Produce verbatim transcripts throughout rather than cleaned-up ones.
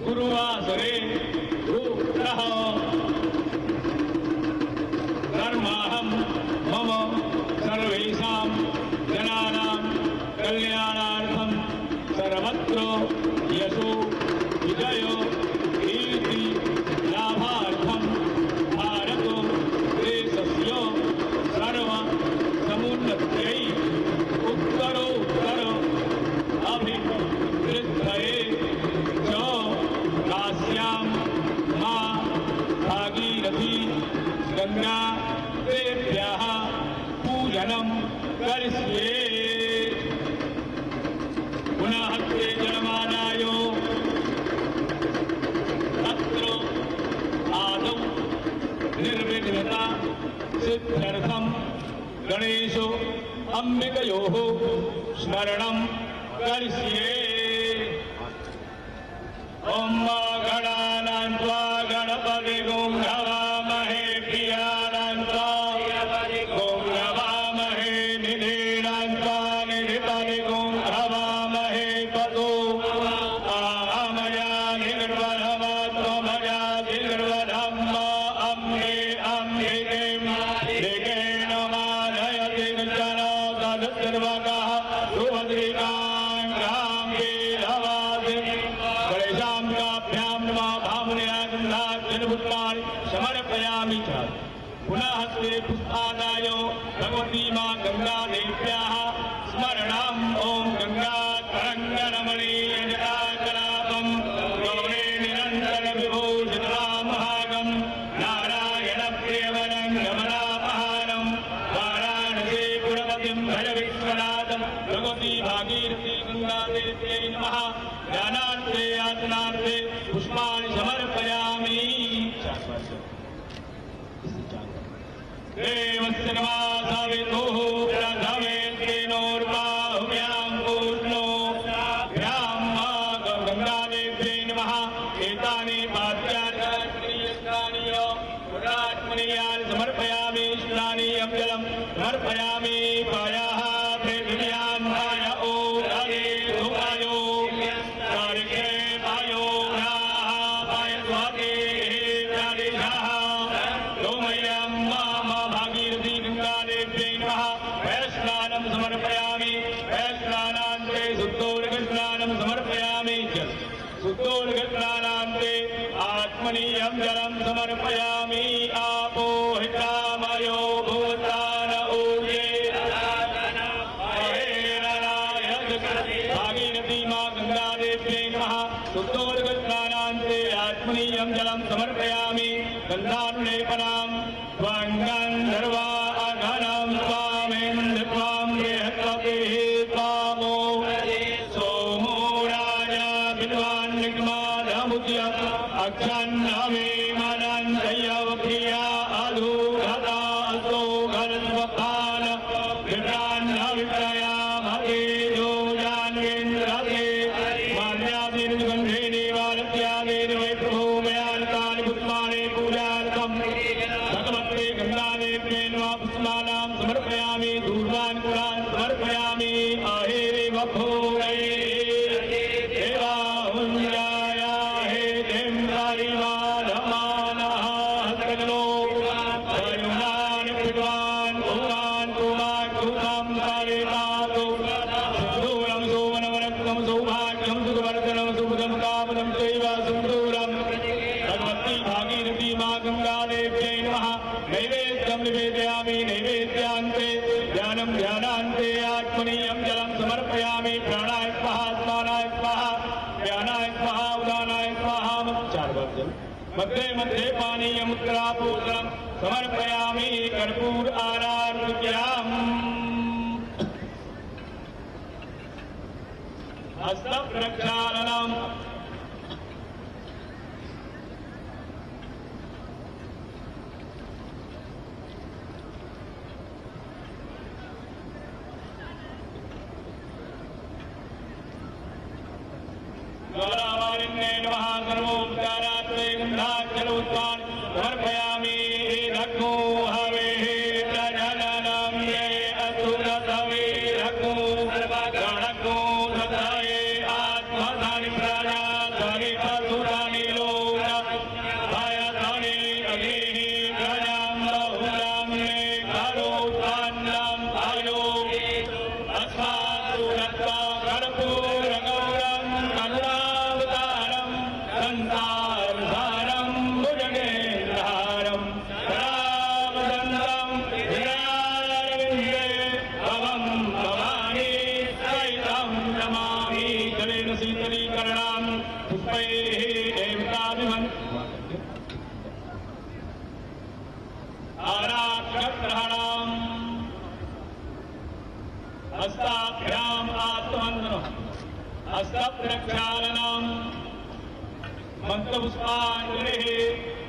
गुरुवासरे हस्त प्रक्षालनम मंत्र पुष्पांजलि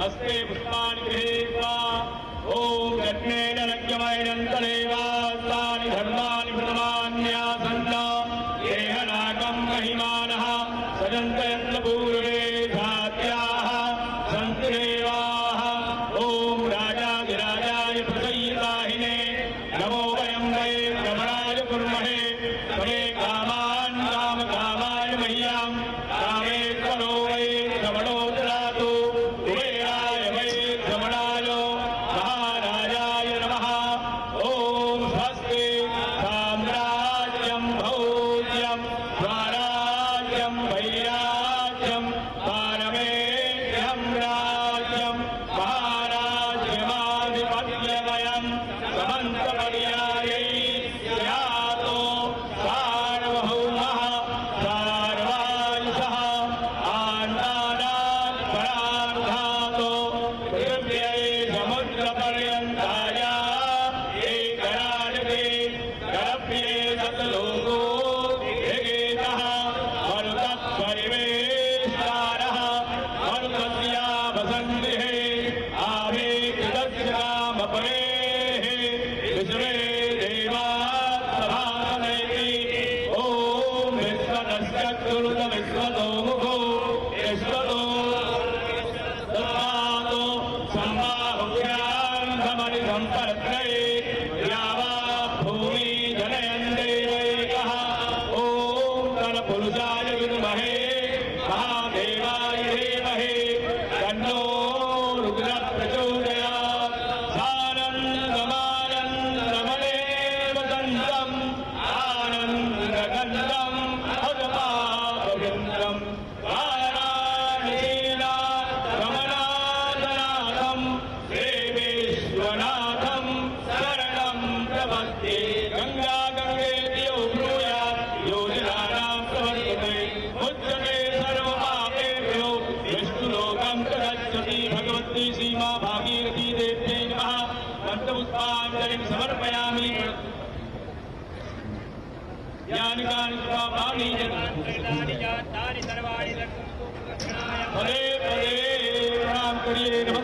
हस्ते पुष्पांजलि ओम दक्षिण लक्ष्मण देवास्तानि धर्मानि प्रमान्यासन्न देहनाकं महिमानः सजन्तयन्त पूर्वे धात्याः सन्तु देवाः ओम राजाधिराजाय प्रसीदाहिने नमो वयं वै रमणाय कुर्महे समे कामान् काम कामाय मह्यं कामेश्वरो वै रमणो ददातु कुबेराय वै रमणाय महाराजाय नमः ओम स्वस्ति साम्राज्यं भौज्यं स्वराज्यं वैराज्यं पारमेष्ठ्यं राज्यं महाराज्यमाधिपत्यमयं समन्तपर्यायै स्यातो सार्वभौमः सर्वायुषः अन्नानां परार्थातो पृथिव्यै समुद्रपर्यन्ताय एकराजते गरभ्ये तत्लोको दिगेतः मरुतत्परिवेष्टारः मरुतस्या वसन्दिहे आभे कृतस्य कामपरेः विश्वे देवासभासनैति ॐ विश्वतस्य कुरुत विश्वतो मुखो विश्वतो ददातो सम्बाहुभ्यान्तमनिसम्परत्रये द्यावा भूमि जनयन्ते वैकः ॐ तत्पुरुषाय विद्महे महादेवाय धीमहि तन्नो रुद्रः प्रचोदयात् सानन्दमानन्दमदेवदन्तम् आनन्दगन्धं हरपापविन्दं रमणादनाथं देवेश्वरनाथं शरणं प्रपद्ये गङ्गा गङ्गेत्यो ब्रूयात् योजनानां प्रवर्तते मुच्यते सर्वपापेभ्यो विष्णुलोकं प्रयच्छति भगवती सीमा भागीरथी देव्यै नमः पञ्चपुष्पाञ्जलिं समर्पयामि ज्ञानकानि स्वापाणि जातानि सर्वाणि लक्ष्मी पदे पदे प्रणाम करिए।